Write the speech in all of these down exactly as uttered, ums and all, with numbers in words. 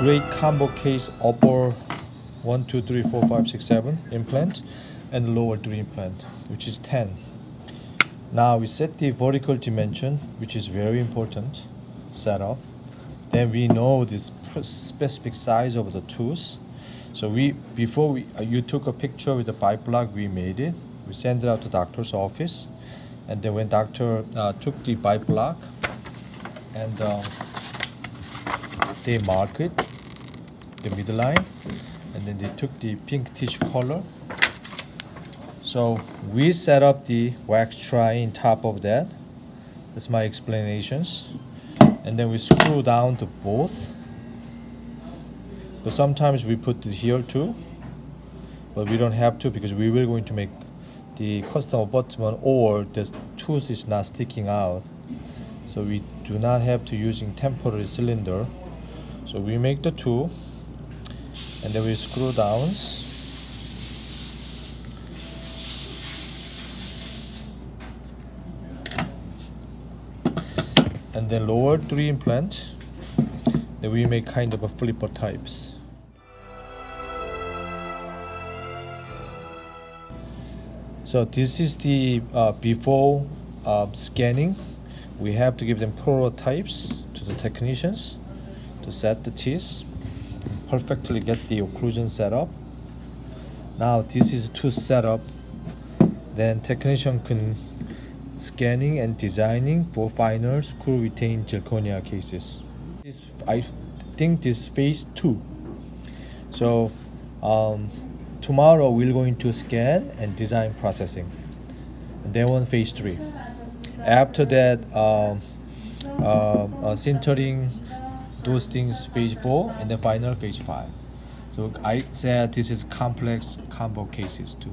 great combo case upper one, two, three, four, five, six, seven implant and lower three implant, which is ten. Now we set the vertical dimension, which is very important setup. Then we know this specific size of the tooth. So we before we uh, you took a picture with the bite block, we made it. We sent it out to doctor's office, and then when doctor uh, took the bite block, and uh, they mark it, the middle line, and then they took the pink tissue color. So we set up the wax tray in top of that. That's my explanations, and then we screw down to both. But sometimes we put it here too, but we don't have to because we were going to make the custom abutment or the tooth is not sticking out. So we do not have to using temporary cylinder. So we make the two and then we screw down. And then lower three implant. Then we make kind of a flipper types. So this is the uh, before uh, scanning. We have to give them prototypes to the technicians to set the teeth, perfectly get the occlusion set up. Now this is to set up. Then technician can scanning and designing for finer screw retained zirconia cases. I think this phase two. So um, tomorrow we're going to scan and design processing. And then on phase three. After that, uh, uh, uh, sintering, those things phase four, and the final phase five. So I said this is complex combo cases too.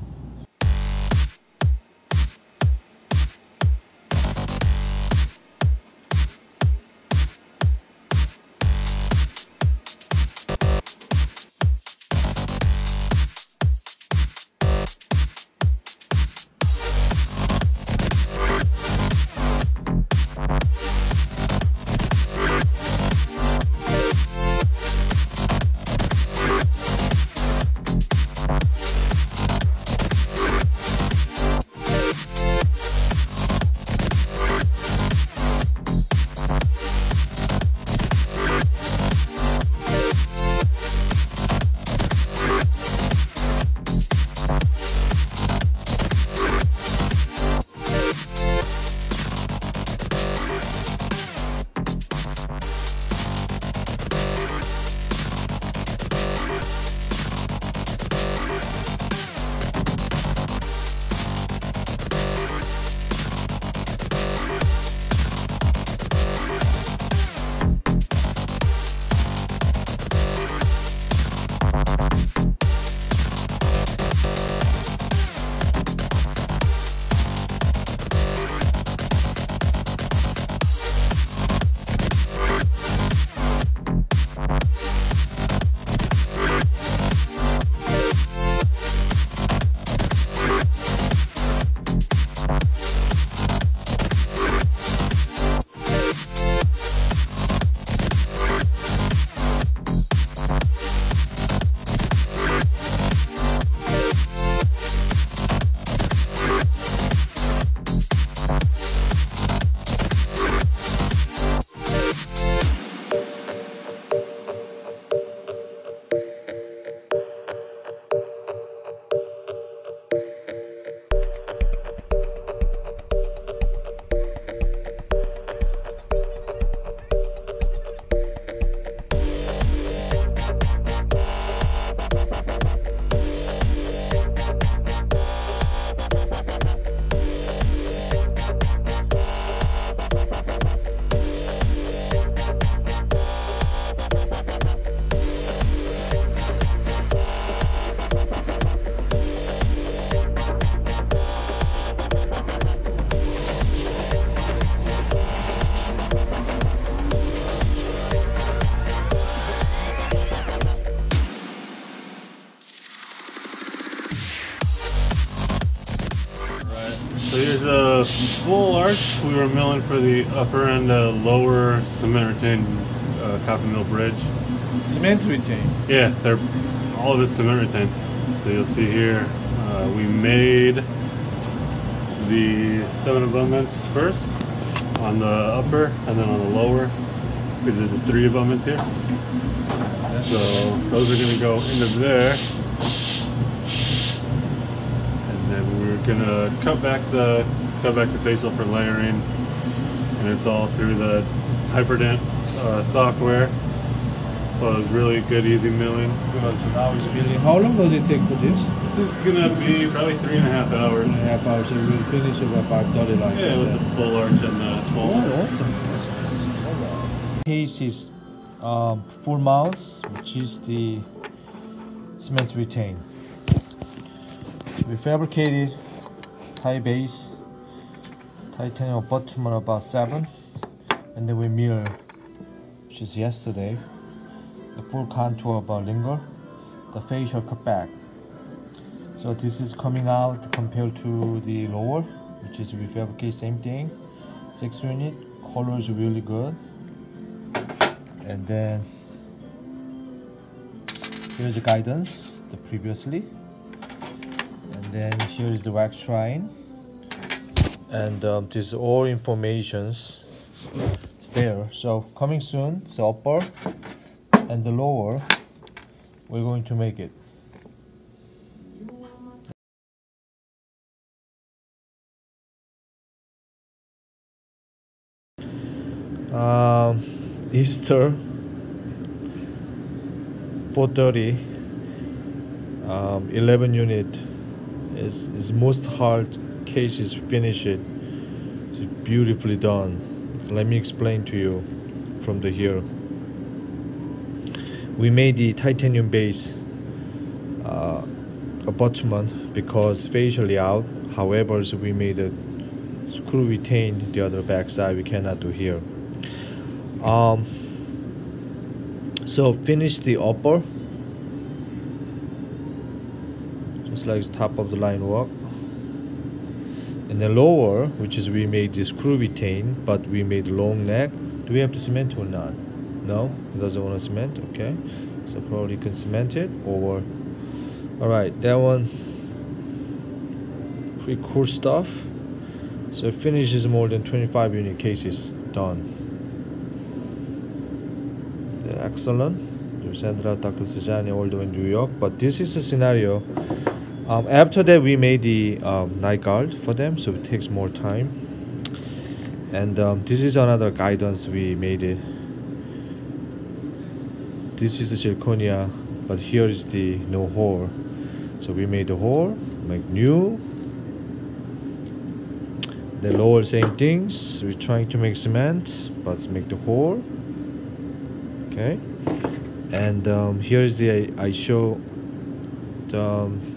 Here's a full arch. We were milling for the upper and uh, lower cement retained uh, copper mill bridge. cement retained. Yeah, they're all of it's cement retained. So you'll see here, uh, we made the seven abutments first on the upper, and then on the lower we did the three abutments here. So those are going to go into there, and then we're going to cut back the cut back the facial for layering, and it's all through the Hyperdent uh, software. So it was really good, easy milling. So now it's milling. How long does it take for this? This is gonna be probably three and a half hours. Three and a half hours, so we'll finish it by five thirty, like yeah, with the full arch and the small. Oh, awesome! Awesome. Case is uh, four mouths, which is the cement retain. We fabricated tie base, titanium bottom on about seven, and then we mirror, which is yesterday. The full contour of our lingual, the facial cut back. So this is coming out compared to the lower, which is refabricate, same thing, six unit, color is really good. And then here's the guidance, the previously. And then here is the wax shrine. And um, this is all informations is there. So coming soon, so upper and the lower, we're going to make it. Uh, Easter, four thirty, um, eleven unit is, is most hard cases finish it. It's beautifully done. So let me explain to you from the here. We made the titanium base uh, abutment because facially out. However, so we made a screw retained the other back side. We cannot do here. Um, so finish the upper, just like the top of the line work, and the lower, which is we made the screw retained, but we made long neck. Do we have to cement or not? No, it doesn't want to cement. Okay, so probably you can cement it or all right, that one pretty cool stuff. So it finishes more than twenty-five unit cases done. They're excellent. You sent it out Doctor Cezanne Aldo in New York, but this is a scenario. Um, after that we made the um, night guard for them, so it takes more time. And um, this is another guidance we made it. This is the zirconia, but here is the no hole. So we made the hole, make new. The lower same things. We're trying to make cement, but make the hole. Okay. And um, here is the I showed um,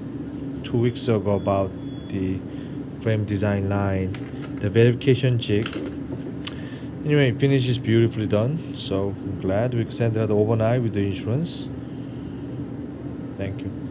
two weeks ago about the frame design line, the verification jig. Anyway, finish is beautifully done, so I'm glad we can send it out overnight with the insurance. Thank you.